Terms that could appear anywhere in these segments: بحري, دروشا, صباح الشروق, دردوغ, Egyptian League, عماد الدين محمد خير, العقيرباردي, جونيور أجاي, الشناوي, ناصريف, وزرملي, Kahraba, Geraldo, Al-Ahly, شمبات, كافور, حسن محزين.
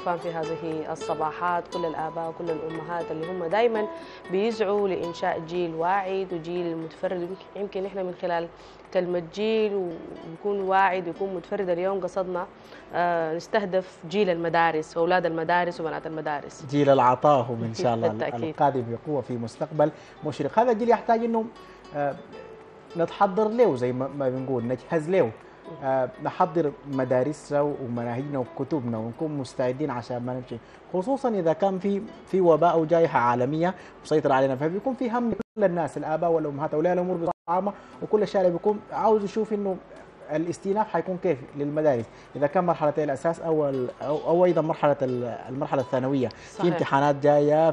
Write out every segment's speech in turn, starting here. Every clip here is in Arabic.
تفان في هذه الصباحات كل الآباء وكل الأمهات اللي هم دائما بيسعوا لإنشاء جيل واعد وجيل متفرد. يمكن إحنا من خلال كلمة جيل ويكون واعد ويكون متفرد اليوم قصدنا نستهدف جيل المدارس وأولاد المدارس وبنات المدارس، جيل العطاهم إن شاء الله القادم بقوة في مستقبل مشرق. هذا الجيل يحتاج إنه نتحضر له زي ما بنقول، نجهز له، نحضر مدارسنا ومناهجنا وكتبنا ونكون مستعدين عشان ما نمشي، خصوصا اذا كان في وباء او جائحه عالميه مسيطره علينا، فبيكون في هم لكل الناس، الاباء والامهات واولياء الامور بالطعامه، وكل الشارع بيكون عاوز يشوف انه الاستئناف حيكون كيف للمدارس اذا كان مرحلتي الاساس او ايضا المرحله الثانويه. صحيح. في امتحانات جايه،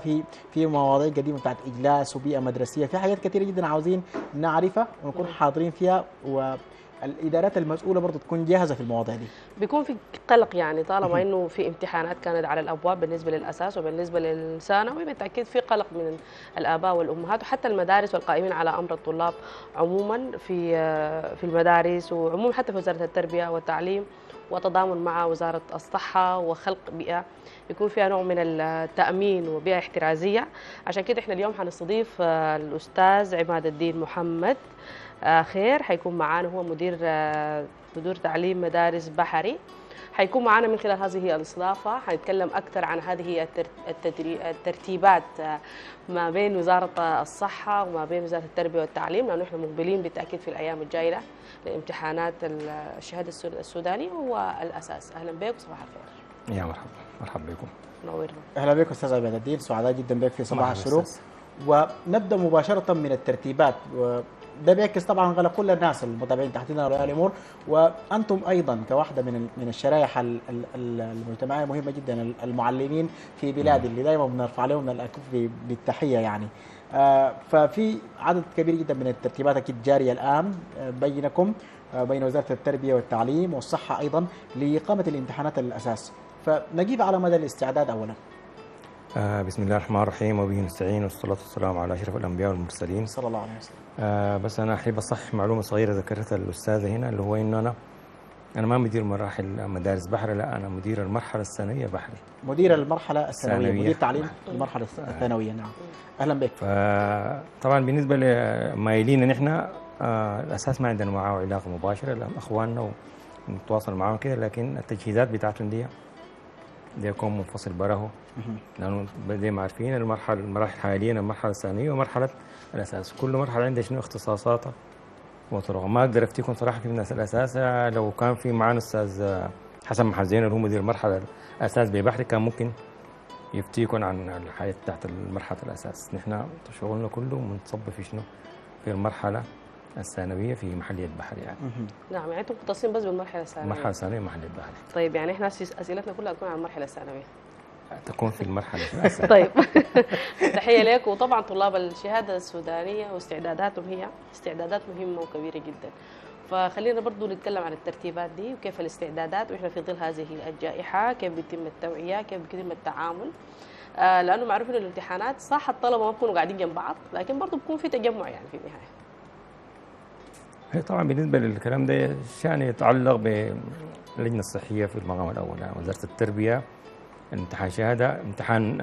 في مواضيع قديمه بتاعت اجلاس وبيئه مدرسيه، في حاجات كثيره جدا عاوزين نعرفها ونكون حاضرين فيها، و الادارات المسؤوله برضه تكون جاهزه في المواضيع دي. بيكون في قلق يعني طالما انه في امتحانات كانت على الابواب بالنسبه للاساس وبالنسبه للثانوي، بالتاكيد في قلق من الاباء والامهات وحتى المدارس والقائمين على امر الطلاب عموما في المدارس، وعموما حتى في وزاره التربيه والتعليم وتضامن مع وزاره الصحه وخلق بيئه يكون فيها نوع من التامين وبيئه احترازيه. عشان كده احنا اليوم هنستضيف الاستاذ عماد الدين محمد خير، حيكون معانا، هو مدير تعليم مدارس بحري، حيكون معانا من خلال هذه الاستضافه. حنتكلم اكثر عن هذه الترتيبات ما بين وزاره الصحه وما بين وزاره التربيه والتعليم، لانه احنا مقبلين بالتاكيد في الايام الجايه لامتحانات الشهاده السودانيه والاساس. اهلا بك وصباح الخير. يا مرحبا، مرحبا بكم، منورنا. اهلا بك استاذ عماد الدين، سعداء جدا بك في صباح الشروق. ونبدا مباشره من الترتيبات، ده بيعكس طبعا غلق كل الناس المتابعين تحتنا رؤى الامور، وانتم ايضا كواحده من الشرائح المجتمعيه مهمه جدا، المعلمين في بلاد اللي دائما بنرفع لهم الكف بالتحيه يعني. ففي عدد كبير جدا من الترتيبات اكيد جاريه الان بينكم بين وزاره التربيه والتعليم والصحه ايضا لاقامه الامتحانات الاساس، فنجيب على مدى الاستعداد اولا. بسم الله الرحمن الرحيم وبه نستعين، والصلاة والسلام على أشرف الأنبياء والمرسلين صلى الله عليه وسلم. بس أنا أحب أصحح معلومة صغيرة ذكرتها الأستاذة هنا، اللي هو إنه أنا ما مدير مراحل مدارس بحري، لا أنا مدير المرحلة الثانوية بحري، مدير المرحلة الثانوية، مدير تعليم المرحلة الثانوية. نعم أهلا بك. طبعا بالنسبة لمايلينا نحن الأساس ما عندنا معاه علاقة مباشرة، لأن أخواننا ونتواصل معاهم كده، لكن التجهيزات بتاعتهم دي يكون منفصل براهو، لانه زي ما عارفين المراحل حاليا المرحله الثانويه ومرحله الاساس، كل مرحله عندها شنو اختصاصاتها وطرقها. ما اقدر افتيكم صراحه في الناس الاساس، لو كان في معانا استاذ حسن محزين اللي هو مدير المرحله الاساس ببحري كان ممكن يفتيكم عن الحياه تحت المرحله الاساس. نحن شغلنا كله منصب في شنو؟ في المرحله الثانويه في محليه بحري يعني. نعم يعني انتم مختصين بس بالمرحله الثانويه. المرحله الثانويه محليه بحري. طيب يعني احنا اسئلتنا كلها تكون عن المرحله الثانويه. تكون في المرحله الثانويه. طيب تحيه لك، وطبعا طلاب الشهاده السودانيه واستعداداتهم هي استعدادات مهمه وكبيره جدا. فخلينا برضو نتكلم عن الترتيبات دي وكيف الاستعدادات واحنا في ظل هذه الجائحه، كيف بيتم التوعيه، كيف بيتم التعامل. لانه معروف انه الامتحانات صح الطلبه ما بيكونوا قاعدين جنب بعض، لكن برضو بيكون في تجمع يعني في النهايه. هي طبعا بالنسبه للكلام ده شان يتعلق باللجنه الصحيه في المقام الاول، يعني وزاره التربيه امتحان شهاده امتحان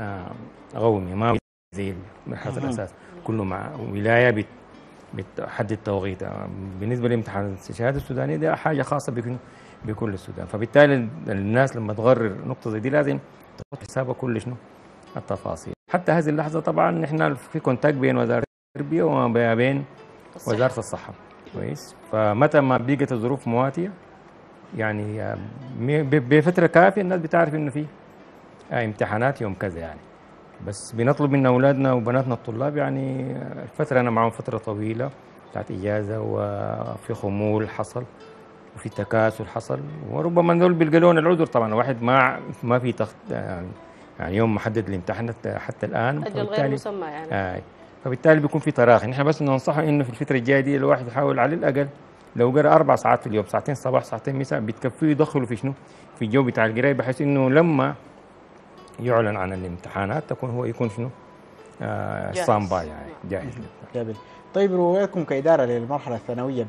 قومي ما زي مرحله الاساس، كله مع ولايه بتحدد توقيت. بالنسبه لامتحان الشهاده السودانيه ده حاجه خاصه بكل السودان، فبالتالي الناس لما تقرر نقطه زي دي لازم تحط حسابها كل شنو التفاصيل. حتى هذه اللحظه طبعا نحن في كونتاكت بين وزاره التربيه وما بين وزاره الصحه. كويس، فمتى ما بقت الظروف مواتيه يعني بفتره كافيه الناس بتعرف انه في امتحانات يوم كذا يعني، بس بنطلب من اولادنا وبناتنا الطلاب يعني الفتره انا معهم فتره طويله بتاعت اجازه، وفي خمول حصل وفي تكاسل حصل، وربما دول بيلقوا لهم العذر. طبعا واحد ما في يعني يوم محدد الامتحانات حتى الان، اجل غير مسمى يعني. فبالتالي بيكون في تراخي. نحن بس ننصحه انه في الفتره الجايه دي الواحد يحاول على الاقل لو قرأ 4 ساعات في اليوم، 2 ساعة صباح 2 ساعة مساء، بتكفيه يدخله في شنو؟ في الجو بتاع القرايه، بحيث انه لما يعلن عن الامتحانات تكون هو يكون شنو؟ ستاند باي يعني جاهز. جميل. طيب رؤيتكم كاداره للمرحله الثانويه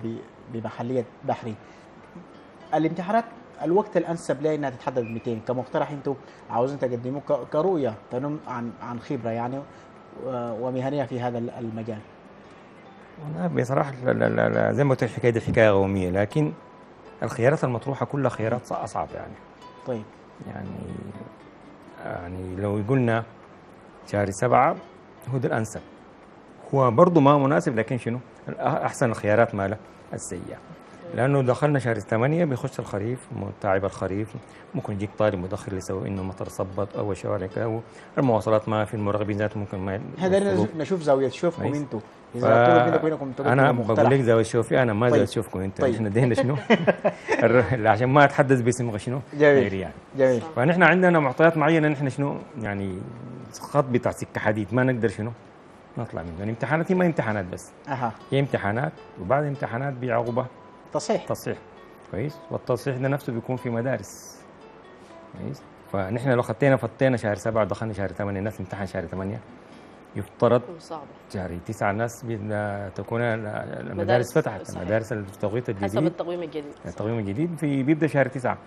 بمحليه بحري، الامتحانات الوقت الانسب لها انها تتحدد 200 كمقترح انتم عاوزين تقدموه كرؤيه تنم عن خبره يعني ومهنيه في هذا المجال؟ والله بصراحه زي ما قلت الحكايه دي حكايه قوميه، لكن الخيارات المطروحه كلها خيارات اصعب يعني. طيب يعني لو قلنا شهر 7 هو ده الانسب، هو برضه ما مناسب، لكن شنو احسن الخيارات ماله السيئه، لانه دخلنا شهر 8 بيخش الخريف، متعب الخريف، ممكن يجيك طارئ متاخر لسبب انه المطر صبت او شوارعك او المواصلات ما في، المراقبين ذاتهم ممكن ما هذا نشوف زاويه شوفكم انتم اذا انا بقول لك زاويه شوفي انا ما زاويه شوفكم انتم، نحن دهنا شنو عشان ما اتحدث باسم شنو جميل يعني. جميل. فنحن عندنا معطيات معينه نحن شنو يعني خط بتاع سكه حديد ما نقدر شنو نطلع منه، يعني امتحانات ما امتحانات بس هي امتحانات وبعد امتحانات بعقوبه تصحيح كويس، والتصحيح ده نفسه بيكون في مدارس كويس. فنحن لو فطينا شهر 7 ودخلنا شهر 8 الناس امتحن شهر 8 يفترض شهر 9 الناس تكون المدارس فتحت، المدارس التوقيت الجديد حسب التقويم الجديد بيبدا شهر 9.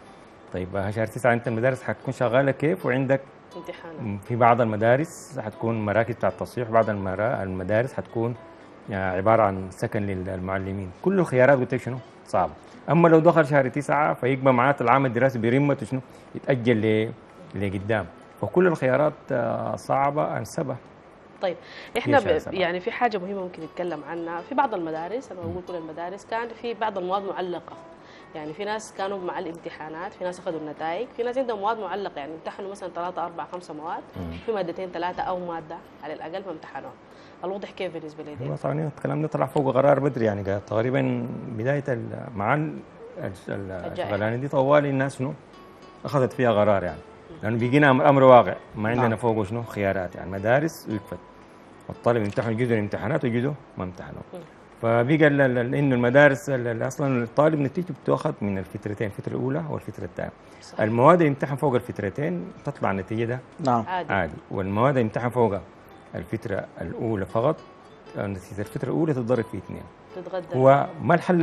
طيب شهر 9 انت المدارس حتكون شغاله كيف وعندك امتحانات؟ في بعض المدارس حتكون مراكز بتاع التصحيح، بعض المدارس حتكون يعني عباره عن سكن للمعلمين، كل الخيارات قلت لك شنو؟ صعبه. اما لو دخل شهر 9 فيقبل معاه العام الدراسي برمته شنو؟ يتاجل لقدام، فكل الخيارات صعبه انسبه. طيب احنا يعني في حاجه مهمه ممكن نتكلم عنها، في بعض المدارس انا بقول كل المدارس كان في بعض المواد معلقه، يعني في ناس كانوا مع الامتحانات، في ناس اخذوا النتائج، في ناس عندهم مواد معلقه يعني امتحنوا مثلا 3 4 5 مواد في مادتين 3 او ماده على الاقل ما امتحنوها. الوضع كيف بالنسبه لي؟ والله طبعا الكلام نطلع فوق قرار بدري يعني تقريبا بدايه مع الشغلانه دي طوالي الناس شنو اخذت فيها قرار يعني، لانه بيجينا امر واقع ما عندنا فوق شنو خيارات يعني مدارس ويكفت، والطالب يمتحن جزء الامتحانات وجزء ما امتحنوا، فبقى انه المدارس اصلا الطالب نتيجته بتاخذ من الفترتين، الفتره الاولى والفتره الثانيه. المواد اللي امتحن فوق الفترتين تطلع النتيجه ده عادي، والمواد اللي امتحن فوق الفترة الأولى فقط نتيجة الفترة الأولى تتضرب في 2. هو ما الحل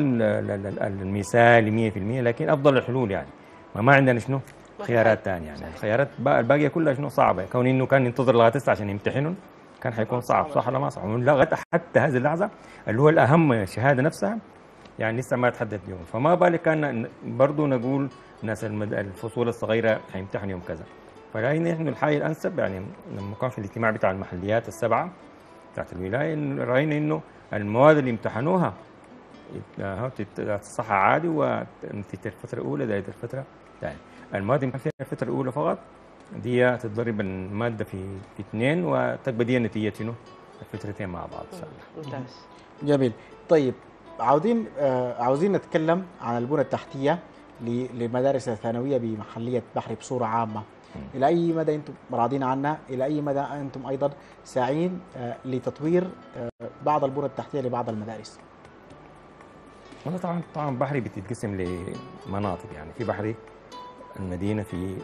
المثالي 100%، لكن أفضل الحلول يعني ما عندنا شنو خيارات ثانية يعني. الخيارات الباقية كلها شنو صعبة، كون إنه كان ينتظر لغاية 9 عشان يمتحنهم كان حيكون صعب صح ولا ما صح؟ لغاية حتى هذه اللحظة اللي هو الأهم الشهادة نفسها يعني لسه ما تحدد يوم، فما بالك كان برضه نقول ناس الفصول الصغيرة حيمتحن يوم كذا. فلقينا نحن الحل الانسب يعني لما كان في الاجتماع بتاع المحليات ال7 بتاعت الولايه راينا انه المواد اللي امتحنوها صح عادي، ونتيجه الفتره الاولى دايت الفتره الثانيه، المواد اللي امتحنوها الفتره الاولى فقط دي تتضرب الماده في 2 وتبقى دي نتيجه شنو؟ الفترتين مع بعض ان شاء الله. ممتاز جميل. طيب عاوزين نتكلم عن البنى التحتيه لمدارس الثانويه بمحليه بحري بصوره عامه، إلى أي مدى أنتم راضين عنها؟ إلى أي مدى أنتم أيضا ساعين لتطوير بعض البنى التحتية لبعض المدارس؟ والله طبعا بحري بتتقسم لمناطق يعني، في بحري المدينة، في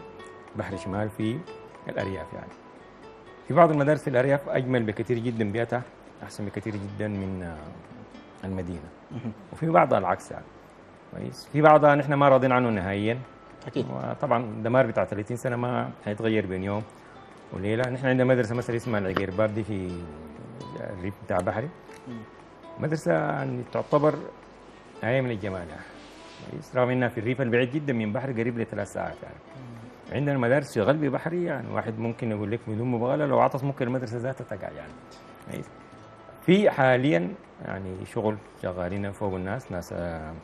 بحري شمال، في الأرياف يعني. في بعض المدارس في الأرياف أجمل بكثير جدا، بيئتها أحسن بكثير جدا من المدينة، وفي بعضها العكس يعني كويس، في بعضها نحن ما راضين عنه نهائيا أكيد. وطبعا الدمار بتاع 30 سنة ما حيتغير بين يوم وليلة. نحن عندنا مدرسة مثلا اسمها العقيرباردي في الريف بتاع بحري، مدرسة يعني تعتبر عالية من الجمال يعني، رغم انها في الريف البعيد جدا من بحري قريب ل3 ساعات يعني. عندنا مدارس في غلبي بحري يعني واحد ممكن يقول لك بدون مبالغة لو عطس ممكن المدرسة ذاتها تقع يعني. في حاليا يعني شغل شغالين فوق الناس، ناس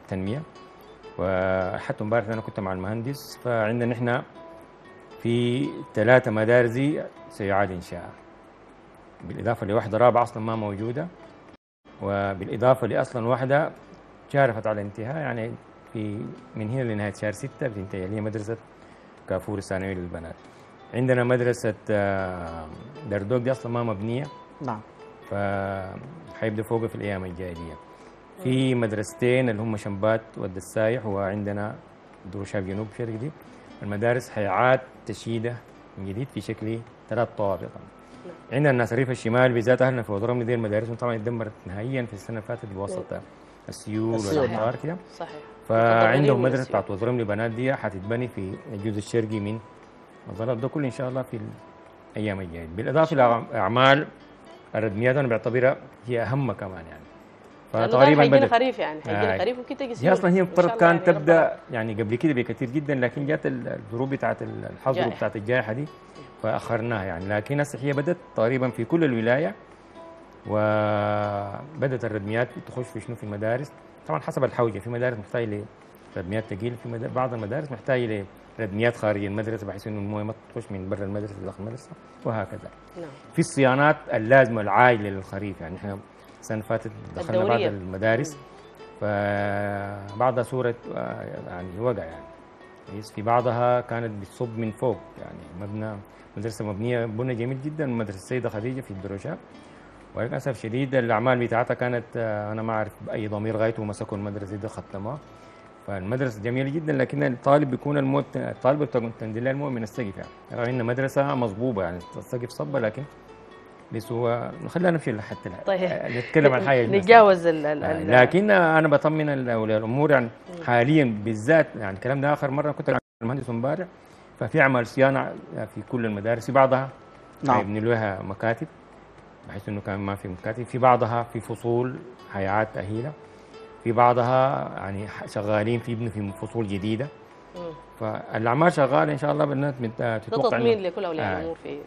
تنمية، وحتى امبارح انا كنت مع المهندس، فعندنا نحن في 3 مدارس سيعاد انشائها، بالاضافه لواحده رابعه اصلا ما موجوده، وبالاضافه لاصلا واحده شارفت على الانتهاء يعني في من هنا لنهايه شهر 6 بتنتهي، اللي هي مدرسه كافور الثانويه للبنات. عندنا مدرسه دردوغ دي اصلا ما مبنيه، نعم، فحيبدا فوقها في الايام الجايه. في مدرستين اللي هم شمبات والدسايح، وعندنا دروشا جنوب شرق، دي المدارس حيعاد تشييدها من جديد في شكل 3 طوابق. عندنا ناصريف الشمال بالذات اهلنا في وزرملي دي المدارس طبعا اتدمرت نهائيا في السنه اللي فاتت بوسط السيول والامطار كده، صحيح. فعندهم مدرسه بتاعت وزرملي بنات دي هتتبني في الجزء الشرقي من مزارات ده كله ان شاء الله في الايام الجايه، بالاضافه لاعمال الردميات انا بعتبرها هي اهم كمان يعني. فتقريبا هيجي الخريف يعني هيجي الخريف وكده تجي اصلا هي المفترض كانت تبدا يعني قبل كده بكثير جدا، لكن جات الظروف بتاعت الحظر بتاعت الجائحه دي فاخرناها يعني، لكن هسه هي بدات تقريبا في كل الولايه وبدات الردميات تخش في شنو في المدارس طبعا حسب الحوجه، في مدارس محتاجه لردميات ثقيله، في بعض المدارس محتاجه لردميات خارج المدرسه بحيث انه المويه ما تخش من برا المدرسه داخل المدرسه وهكذا. نعم. في الصيانات اللازمه العاجله للخريف يعني احنا السنه اللي فاتت دخلنا بعض المدارس فبعضها صوره يعني وقع يعني كويس، في بعضها كانت بتصب من فوق يعني مبنى مدرسه مبنيه بنى جميل جدا مدرسه السيده خديجه في الدروشا، وللاسف شديد الاعمال بتاعتها كانت انا ما اعرف باي ضمير غايته مسكوا المدرسه دي ختموها. فالمدرسه جميله جدا لكن الطالب بيكون الموت الطالب بتندل له المويه من السقف يعني، رغم يعني ان مدرسه مصبوبه يعني السقف صبه لكن بس هو خلينا نمشي حتى طيب. نتكلم عن حاجه نتجاوز لكن انا بطمن اولياء الامور يعني حاليا بالذات يعني الكلام ده اخر مره كنت مع المهندس امبارح، ففي عمل صيانه في كل المدارس، في بعضها هيبني لها مكاتب بحيث انه كان ما في مكاتب، في بعضها في فصول هيعاد تاهيلها، في بعضها يعني شغالين في يبنوا في فصول جديده. فالاعمال شغاله ان شاء الله بالناس تتوقع تطمين لكل اولياء الامور في.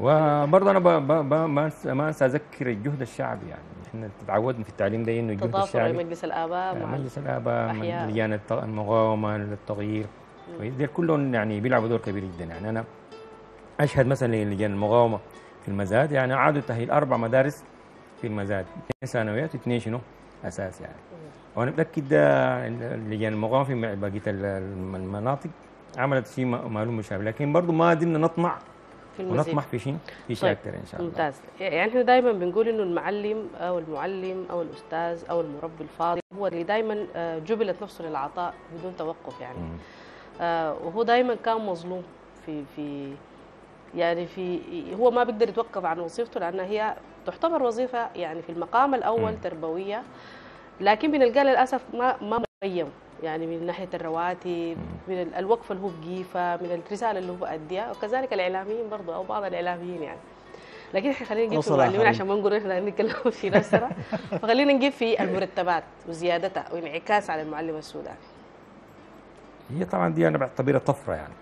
وبرضه انا ما انسى اذكر الجهد الشعبي يعني احنا تعودنا في التعليم ده انه الجهد الشعبي تضافر مجلس الاباء لجان المقاومه للتغيير دول كلهم يعني بيلعبوا دور كبير جدا يعني. انا اشهد مثلا لجان المقاومه في المزاد يعني عادوا تاهيل 4 مدارس في المزاد، 2 ثانويات و2 شنو اساس يعني، وانا متاكد لجان المقاومه في بقيه المناطق عملت شيء معلوم مشابه، لكن برضه ما زلنا نطمع ونطمح في شيء طيب. اكثر ان شاء الله. ممتاز، يعني احنا دائما بنقول انه المعلم او المعلم او الاستاذ او المربي الفاضل هو اللي دائما جبلت نفسه للعطاء بدون توقف يعني. وهو دائما كان مظلوم في يعني في هو ما بيقدر يتوقف عن وظيفته لانها هي تعتبر وظيفه يعني في المقام الاول تربويه، لكن بنلقى للاسف ما مقيم يعني من ناحيه الرواتب، من الوقفه اللي هو بقيفها، من الرساله اللي هو باديها، وكذلك الاعلاميين برضه او بعض الاعلاميين يعني. لكن احنا خلينا نجيب في المعلمين عشان ما نقول احنا نتكلم في نفسنا، فخلينا نجيب في المرتبات وزيادتها وانعكاس على المعلم السوداني. هي طبعا دي انا بعتبرها طفره يعني،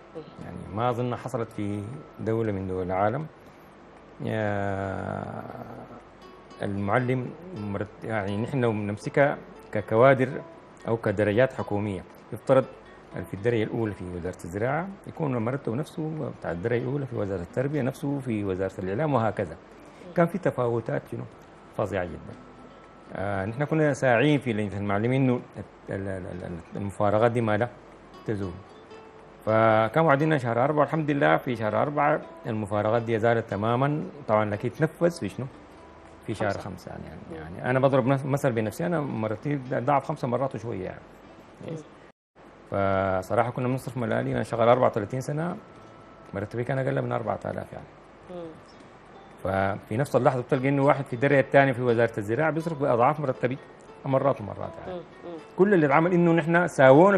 يعني ما اظن حصلت في دوله من دول العالم. المعلم يعني نحن لو بنمسكها ككوادر أو كدرجات حكومية، يفترض في الدرجة الأولى في وزارة الزراعة يكون مرتبه نفسه بتاع الدرجة الأولى في وزارة التربية نفسه في وزارة الإعلام وهكذا. كان في تفاوتات شنو فظيعة جدا. نحن كنا ساعين في لجنة المعلمين إنه المفارقات دي ما لا تزول. فكانوا وعدنا شهر 4 والحمد لله في شهر 4 المفارقات دي زالت تماما، طبعا لكن تنفذ في شنو؟ في شهر 5 يعني انا بضرب مثل بنفسي انا مرتي ضعف 5 مرات وشويه يعني. فصراحه كنا بنصرف ملالي، انا شغال 34 سنه مرتبي كان اقل من 4000 يعني. ففي نفس اللحظه بتلقى انه واحد في الدرجه الثانيه في وزاره الزراعه بيصرف باضعاف مرتبي مرات ومرات يعني. كل اللي اتعمل انه نحن ساوونا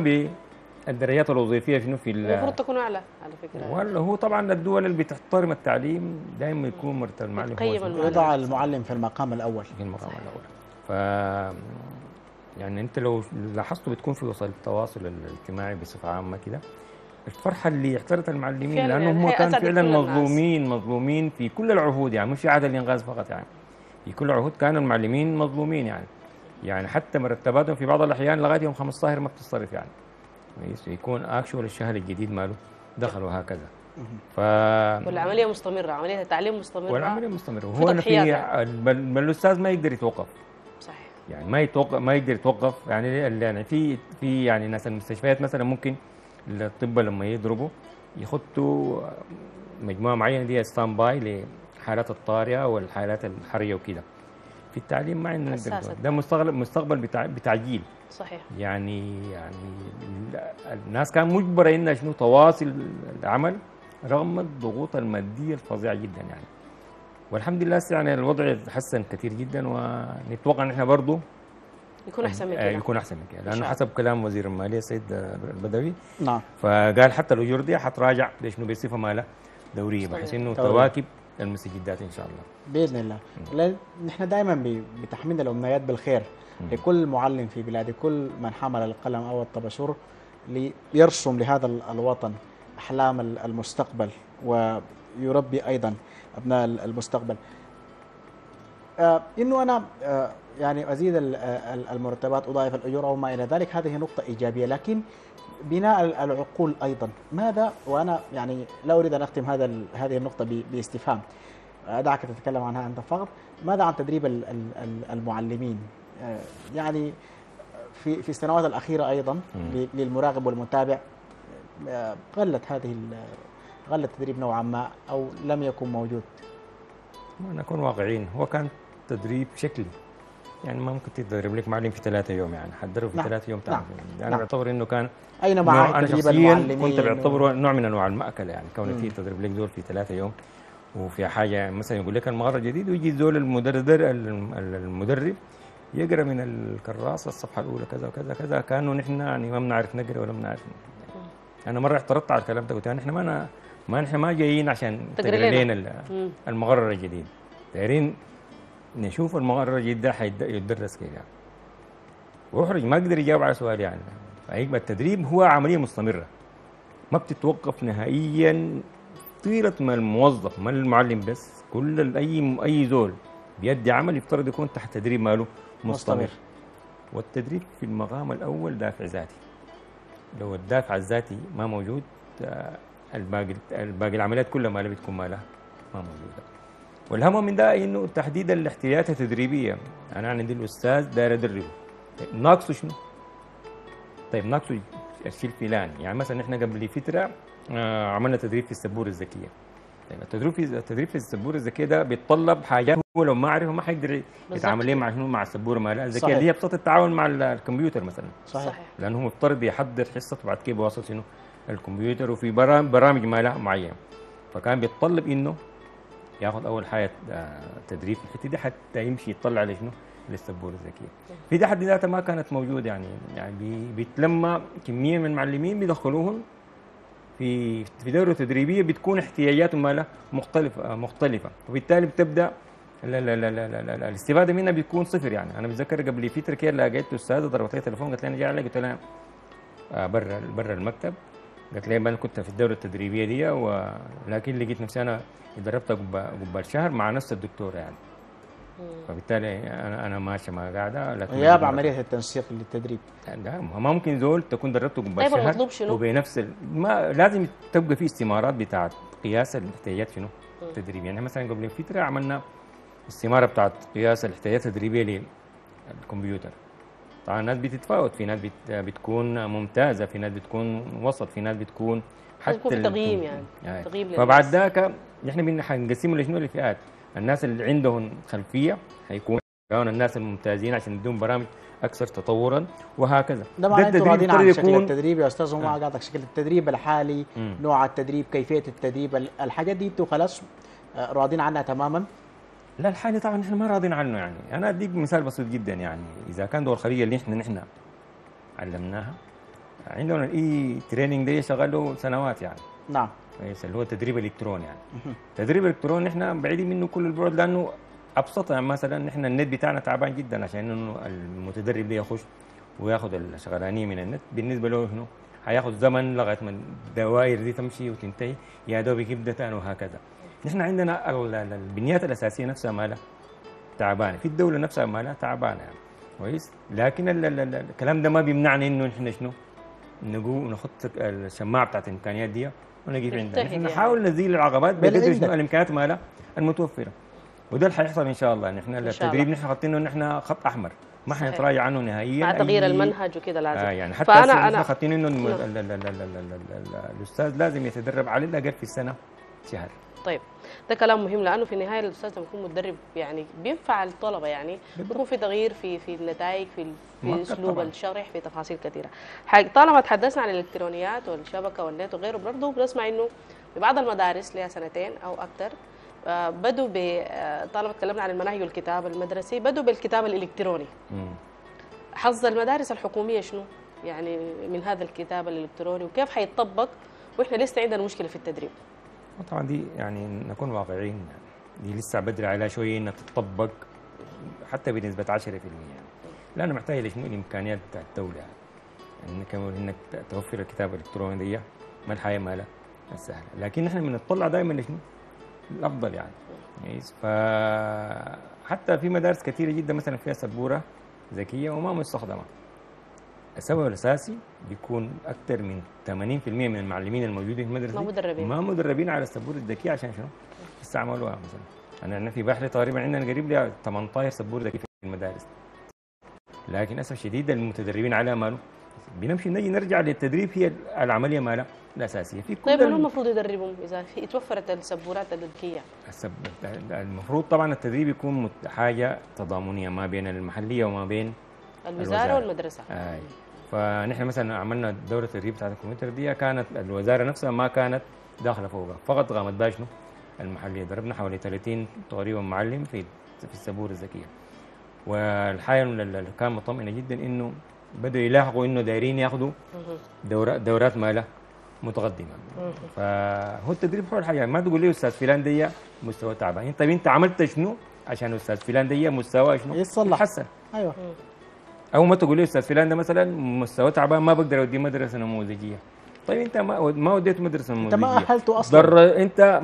بالدرجات الوظيفيه شنو في المفروض تكون اعلى على فكره. ولا هو طبعا الدول اللي بتحترم التعليم دائما يكون مرتب المعلم هو يضع المعلم في المقام الاول ف يعني انت لو لاحظتوا بتكون في وسائل التواصل الاجتماعي بصفه عامه كده الفرحه اللي احترت المعلمين لانهم كانوا فعلا مظلومين في كل العهود يعني، مش في عهد الانغاز فقط يعني، في كل العهود كانوا المعلمين مظلومين يعني. يعني حتى مرتباتهم في بعض الاحيان لغايه يوم 15 ما بتصرف يعني يكون اكشوال الشهر الجديد ماله دخل وهكذا. والعمليه مستمره، عمليه التعليم مستمره وهو بل الاستاذ ما يقدر يتوقف. صحيح. يعني ما يقدر يتوقف يعني في يعني ناس المستشفيات مثلا ممكن الطب لما يضربوا يحطوا مجموعه معينه دي ستاند باي لحالات الطارئه والحالات الحريه وكده. في التعليم ما عندنا ده مستقبل بتعجيل. صحيح. يعني الناس كانت مجبره انها شنو تواصل العمل رغم الضغوط الماديه الفظيعه جدا يعني. والحمد لله يعني الوضع تحسن كثير جدا، ونتوقع ان احنا برضه يكون احسن من كده. يكون احسن من كده، لانه حسب كلام وزير الماليه السيد البدوي نعم، فقال حتى الاجور دي حتراجع لانه بصفه مالها دوريه بحيث انه تواكب المستجدات ان شاء الله باذن الله. نحن دائما بتحميد الامنيات بالخير لكل معلم في بلادي، كل من حمل القلم او الطباشور ليرسم لهذا الوطن احلام المستقبل ويربي ايضا ابناء المستقبل. انه انا يعني ازيد المرتبات، اضاعف الاجور او ما الى ذلك، هذه نقطه ايجابيه، لكن بناء العقول ايضا ماذا؟ وانا يعني لا اريد ان اختم هذه النقطه باستفهام، دعك تتكلم عنها عند فقط. ماذا عن تدريب المعلمين يعني في السنوات الاخيره ايضا للمراقب والمتابع؟ غلت التدريب نوعا ما او لم يكن موجود. نكون واقعيين، هو كان تدريب شكلي، يعني ما ممكن تدرب لك معلم في 3 يوم، يعني حتدرب في 3 يوم تعرف. يعني بعتبر انه كان انا شخصيا كنت بعتبره نوع من انواع المأكل، يعني كونك تدرب لك زول في 3 يوم وفي حاجه مثلا يقول لك المهاره جديد، ويجي زول المدرب يقرا من الكراسه الصفحه الاولى كذا وكذا كذا، كانه نحن يعني ما بنعرف نقرا ولا بنعرف. انا مره اعترضت على الكلام ده، قلت نحن ما جايين عشان تقرا لنا المقرر الجديد، دايرين نشوف المقرر الجديد ده حيتدرس كده. واحرج ما اقدر اجاوب على سؤال يعني. فهيبقى التدريب هو عمليه مستمره ما بتتوقف نهائيا طيله ما الموظف ما المعلم بس، كل اي زول بيدي عمل يفترض يكون تحت تدريب ماله مستمر. والتدريب في المقام الاول دافع ذاتي، لو الدافع الذاتي ما موجود الباقي العمليات كلها ما بتكون مالها ما موجوده. والهم من ده انه تحديد الاحتياجات التدريبيه، انا عندي الاستاذ داير ادربه، طيب ناقصه شنو؟ طيب ناقصه الشيء الفلاني، يعني مثلا احنا قبل فتره عملنا تدريب في السبوره الذكيه. طيب التدريب في السبوره الذكيه ده بيتطلب حاجات هو لو ما عرفها ما حيقدر يتعامل ليه مع السبوره مالها الذكيه اللي هي بسط التعاون مع الكمبيوتر مثلا. صحيح، لانه هو مضطر بيحضر حصه وبعد كده بيواصل شنو؟ الكمبيوتر، وفي برامج مالها معينه، فكان بيتطلب انه ياخذ اول حاجه تدريب في الحته دي حتى يمشي يطلع على شنو؟ للسبوره الذكيه. في دي حد ذاتها ما كانت موجوده، يعني بيتلمى كميه من المعلمين بيدخلوهم في دوره تدريبيه بتكون احتياجاتهم مالها مختلفه، وبالتالي بتبدا لا الاستفاده منها بتكون صفر. يعني انا بتذكر قبل فتره كده لقيت استاذه ضربت لي تليفون قالت لي انا جاي عليك، قلت لها برا المكتب، قالت لي انا كنت في الدوره التدريبيه دي ولكن لقيت نفسي انا اتدربت قبل شهر مع نفس الدكتور يعني. فبالتالي انا ماشي ما قاعده، لكن غياب عمليه التنسيق للتدريب لا، ما ممكن زول تكون دربته قبل شهر وبنفس ما لازم تبقى في استمارات بتاعت قياس الاحتياجات شنو؟ التدريبيه. يعني مثلا قبل فتره عملنا استماره بتاعت قياس الاحتياجات التدريبيه للكمبيوتر. طبعا الناس بتتفاوت، في ناس بتكون ممتازه، في ناس بتكون وسط، في ناس بتكون حتى تقييم يعني تقييم. فبعد ذاك نحن حنقسمه لشنو؟ لفئات، الناس اللي عندهم خلفيه حيكون الناس الممتازين عشان يدون برامج اكثر تطورا وهكذا. ده معناته راضيين عن شكل التدريب يا استاذ وما قاطعك، شكل التدريب الحالي، نوع التدريب، كيفيه التدريب، الحاجات دي انتوا خلاص راضين عنها تماما؟ لا الحالي طبعا نحن ما راضين عنه. يعني انا اديك مثال بسيط جدا، يعني اذا كان دور خلية اللي نحن علمناها عندنا الاي تريننج ده شغال له سنوات يعني. نعم كويس، اللي هو تدريب الكتروني يعني. تدريب الكتروني نحن بعيدين منه كل البعد، لانه ابسط يعني مثلا نحن النت بتاعنا تعبان جدا عشان انه المتدرب ده يخش وياخذ الشغلانيه من النت، بالنسبه له شنو؟ هياخذ زمن لغايه ما الدوائر دي تمشي وتنتهي، يا دوب يجيب داتا وهكذا. نحن عندنا البنيات الاساسيه نفسها مالها تعبانه، في الدوله نفسها مالها تعبانه يعني. كويس، لكن الكلام ده ما بيمنعنا انه نحن شنو؟ نقوم نحط الشماعه بتاعت الامكانيات دي ونجيب عندنا، نحن نحاول نزيل العقبات بقدر شنو الامكانيات مالها المتوفره، وده اللي حيحصل ان شاء الله. نحن التدريب نحن حاطينه نحن خط احمر ما حنتراجع عنه نهائيا مع تغيير المنهج وكده لازم. يعني حتى احنا حاطين انه الاستاذ لازم يتدرب على الاقل في السنه شهر. طيب ده كلام مهم، لانه في النهايه الاستاذ لما يكون مدرب يعني بينفع الطلبه، يعني بيكون في تغيير في النتائج، في اسلوب الشرح، في تفاصيل كثيره. طالما تحدثنا عن الالكترونيات والشبكه والنت وغيره، برضه بنسمع انه ببعض المدارس لها 2 سنين او اكثر بدوا طالما تكلمنا عن المناهج والكتاب المدرسي بدوا بالكتاب الالكتروني. حظ المدارس الحكوميه شنو يعني من هذا الكتاب الالكتروني وكيف حيتطبق واحنا لسه عندنا مشكله في التدريب؟ طبعا دي يعني نكون واقعيين دي لسه بدري عليها شويه انها تتطبق حتى بنسبه 10% يعني، لانه محتاجه لشنو الامكانيات بتاع الدوله انك توفر الكتاب الالكتروني دي ما الحياه مالها السهله، لكن نحن بنطلع دائما لشنو؟ الافضل يعني كويس. فحتى في مدارس كثيره جدا مثلا فيها سبوره ذكيه وما مستخدمه. السبب الاساسي بيكون اكثر من 80% من المعلمين الموجودين في المدرسه ما مدربين على السبوره الذكيه عشان شنو؟ يستعملوها مثلا. انا في بحري تقريبا عندنا قريب لي 18 سبوره ذكيه في المدارس. لكن للاسف شديد المتدربين على ماله بنمشي نجي نرجع للتدريب هي العمليه مالها الاساسيه في كل. طيب منو المفروض يدربهم اذا اتوفرت السبورات الذكيه؟ المفروض طبعا التدريب يكون حاجه تضامنيه ما بين المحليه وما بين الوزاره والمدرسه. اي فنحن مثلا عملنا دوره التدريب بتاعت الكمبيوتر دي كانت الوزاره نفسها ما كانت داخله فوقها، فقط قامت باشنو؟ المحليه. دربنا حوالي 30 تقريبا معلم في السبوره الذكيه. والحاجه اللي كان مطمئنه جدا انه بدوا يلاحقوا انه دايرين ياخذوا دورات ماله متقدمه. فهو التدريب حول حاجه ما تقول لي استاذ فلان دي مستوى تعبان، طيب انت عملت شنو عشان استاذ فلان دي مستوى شنو؟ يتصلح حسن. ايوه. او ما تقول لي استاذ فلان ده مثلا مستوى تعبان ما بقدر اوديه مدرسه نموذجيه. طيب انت ما وديته مدرسه نموذجيه. انت ما اهلته اصلا. ضر انت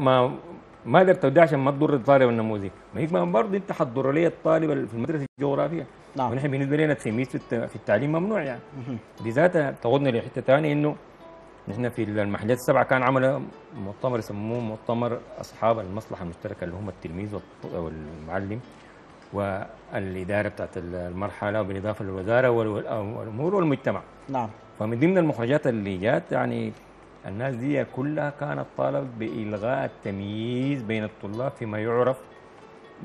ما قدرت توديه عشان ما تضر الطالب النموذجي، ما هيك برضه انت حتضر لي الطالب في المدرسه الجغرافيه. نعم. ونحن بالنسبه لنا التمييز في التعليم ممنوع يعني. بذاتها تاخذنا لحته ثانيه انه نحن في المحليات السبعه كان عملوا مؤتمر يسموه مؤتمر اصحاب المصلحه المشتركه اللي هم التلميذ والمعلم والاداره بتاعت المرحله وبالاضافه للوزاره والامور والمجتمع. نعم. فمن ضمن المخرجات اللي جات يعني الناس دي كلها كانت طالب بالغاء التمييز بين الطلاب فيما يعرف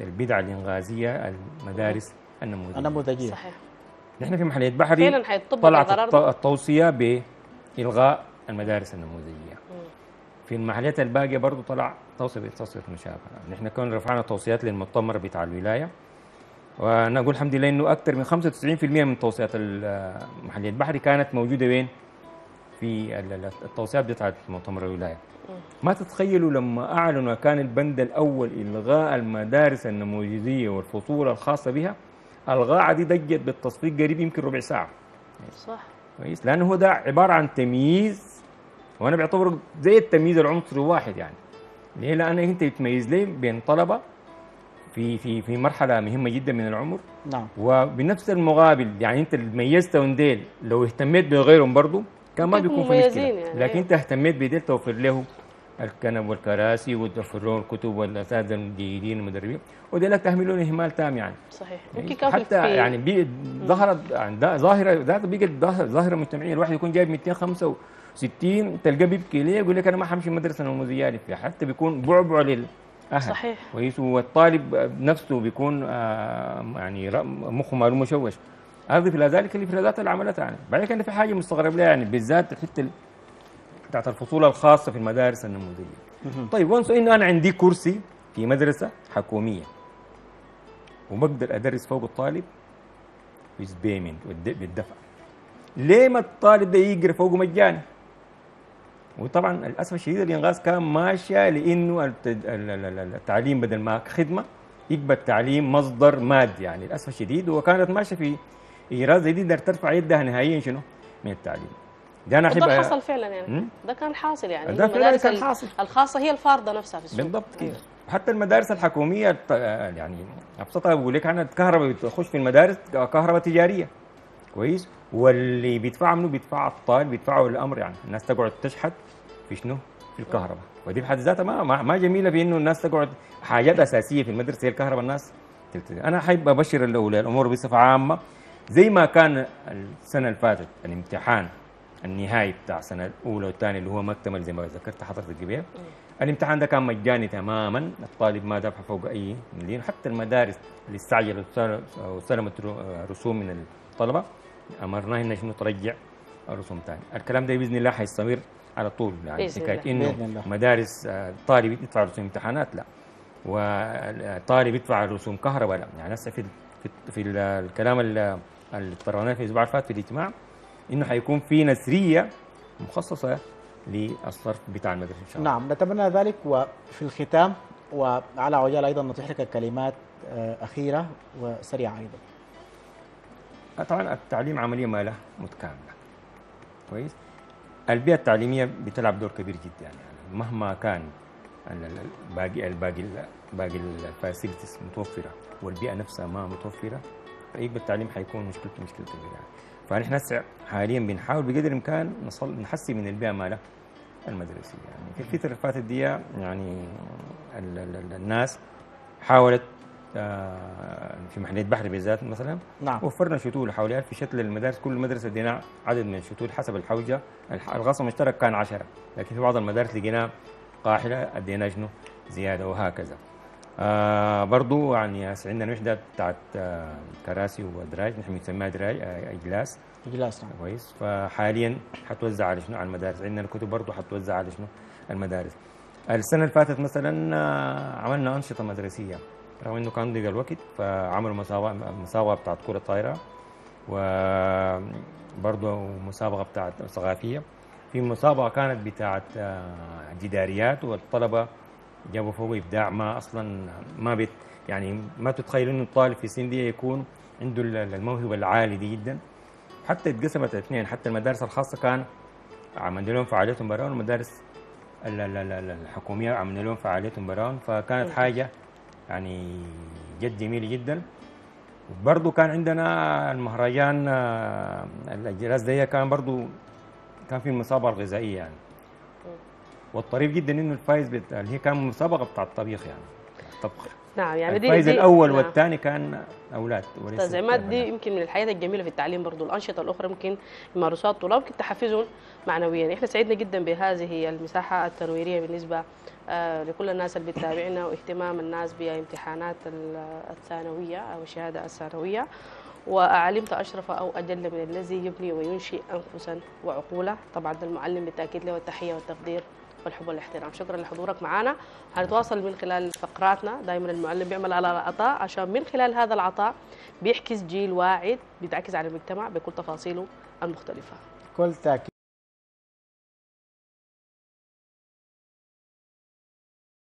البدعه الانغازيه المدارس النموذجيه. صحيح. نحن في محليه بحري طلعت التوصيه بالغاء المدارس النموذجيه. في المحليات الباقيه برضه طلع توصيه بتصويت مشابهه، نحن كنا رفعنا توصيات للمؤتمر بتاع الولايه وانا اقول الحمد لله انه اكثر من 95% من توصيات محليه بحري كانت موجوده وين؟ في التوصيات بتاعت مؤتمر الولايه. ما تتخيلوا لما اعلنوا كان البند الاول الغاء المدارس النموذجيه والفصول الخاصه بها الغاء دي دجت بالتصفيق قريب يمكن ربع ساعه. صح كويس، لانه هو ده عباره عن تمييز وانا بعتبره زي التمييز العنصري واحد يعني. ليه؟ لان انت بتميز ليه بين طلبه في مرحله مهمه جدا من العمر. نعم. وبنفس المقابل يعني انت اللي ميزته ونديل لو اهتميت بغيرهم برضه كان ما بيكون في مشكله يعني. لكن انت اهتميت بديل توفر له الكنب والكراسي وتوفر لهم الكتب والاساتذه الجيدين المدربين وديلك تهملون اهمال تام يعني. صحيح. ممكن حتى يعني ظهرت ظاهره ذات بقت ظاهره مجتمعيه، الواحد يكون جايب 265 تلقاه بيبكي ليه؟ يقول لك انا ما حمشي مدرسه نموذجيه، حتى بيكون بعبع للاهل. صحيح كويس. والطالب نفسه بيكون يعني مخه ماله مشوش. اضف الى ذلك الانفرازات اللي عملتها يعني. بعدين كان في حاجه مستغرب لها يعني بالذات الحته بتاعت الفصول الخاصه في المدارس النموذجيه. طيب وانس انه انا عندي كرسي في مدرسه حكوميه وبقدر ادرس فوق الطالب بيمنت بالدفع، ليه ما الطالب ده يقرا فوقه مجاني؟ وطبعا للاسف الشديد الانغاز كان ماشيه لانه التعليم بدل ما خدمه يبقى التعليم مصدر مادي يعني للاسف الشديد، وكانت ماشيه في إيراد جديد ترفع يدها نهائيا شنو؟ من التعليم. ده انا احب ده حصل فعلا يعني. ده كان حاصل يعني. ده فعلا كان حاصل. الخاصه هي الفارضه نفسها في السوق. بالضبط كده. حتى المدارس الحكوميه يعني ابسطها بقول لك انا الكهرباء بتخش في المدارس كهرباء تجاريه. كويس؟ واللي بيدفعها منه بيدفعها الطالب بيدفعه الامر يعني، الناس تقعد تشحت في شنو؟ في الكهرباء، ودي بحد ذاتها ما جميله في انه الناس تقعد حاجات اساسيه في المدرسه هي الكهرباء الناس تلتزم. انا احب ابشر الاولى الامور بصفه عامه زي ما كان السنه اللي فاتت الامتحان النهائي بتاع السنه الاولى والثانيه اللي هو ما اكتمل زي ما ذكرت حضرتك قبل. الامتحان ده كان مجاني تماما، الطالب ما دفع فوق اي مليون، حتى المدارس اللي استعجلت وسلمت رسوم من الطلبه امرناها انها شنو ترجع رسوم ثاني. الكلام ده باذن الله حيستمر على طول يعني حكايه انه مدارس طالب يدفع رسوم امتحانات لا، وطالب يدفع رسوم كهرباء لا، يعني هسه في الكلام اللي اتفرجنا في الاسبوع اللي فات في الاجتماع انه حيكون في نسريه مخصصه للصرف بتاع المدرسه ان شاء الله. نعم نتمنى ذلك. وفي الختام وعلى عجاله ايضا نطيح لك كلمات اخيره وسريعه ايضا. طبعا التعليم عمليه ما له متكامله. كويس؟ البيئه التعليميه بتلعب دور كبير جدا يعني مهما كان باقي الفاسيلتيز متوفره والبيئه نفسها ما متوفره فيبقى التعليم حيكون مشكلته مشكله كبيره يعني. فنحن هسه حاليا بنحاول بقدر الامكان نحسن من البيئه مالها المدرسيه يعني. في الفتره اللي فاتت دي يعني الناس حاولت في محلية بحري بالذات مثلا نعم وفرنا شتول حوالي 1000 شتل للمدارس، كل مدرسه ادينا عدد من الشتول حسب الحوجه، الغصب المشترك كان 10 لكن في بعض المدارس لقينا قاحله ادينا شنو زياده وهكذا. برضو يعني عندنا وحده بتاعت كراسي ودراج نحن بنسميها دراج اجلاس نعم كويس. فحاليا حتوزع على شنو على المدارس، عندنا الكتب برضو حتوزع على شنو المدارس. السنه اللي فاتت مثلا عملنا انشطه مدرسيه رغم انه كان ضيق الوقت، فعملوا مسابقه بتاعت كره طايره وبرضه مسابقه بتاعت ثقافيه، في مسابقه كانت بتاعت جداريات والطلبه جابوا فوق ابداع ما اصلا ما بت يعني ما تتخيل انه الطالب في السن دي يكون عنده الموهبه العاليه دي جدا. حتى اتقسمت الاثنين، حتى المدارس الخاصه كان عملنا لهم فعاليتهم براون والمدارس الحكوميه عملنا لهم فعاليتهم براون، فكانت حاجه يعني جد جميل جدا. برضو كان عندنا المهرجان الجلاس دي كان برضو كان في مسابقه غذائيه يعني، والطريف جدا انه الفايز اللي هي كان مسابقه بتاع الطبيخ يعني الطبخ نعم يعني الفايز الاول نعم. والثاني كان اولاد. استاذ عماد دي يمكن من الحاجات الجميله في التعليم، برضو الانشطه الاخرى ممكن يمارسوها الطلاب ممكن تحفزهم معنويا. احنا سعدنا جدا بهذه المساحه التنويريه بالنسبه لكل الناس اللي بتتابعنا واهتمام الناس بامتحانات الثانويه او الشهاده الثانويه، وأعلمت أشرف أو أجل من الذي يبني وينشئ أنفسا وعقولا. طبعا المعلم بالتأكيد له التحيه والتقدير والحب والاحترام. شكرا لحضورك معنا، هنتواصل من خلال فقراتنا. دائما المعلم بيعمل على العطاء عشان من خلال هذا العطاء بيعكس جيل واعد بيتعكس على المجتمع بكل تفاصيله المختلفه. كل تأكيد.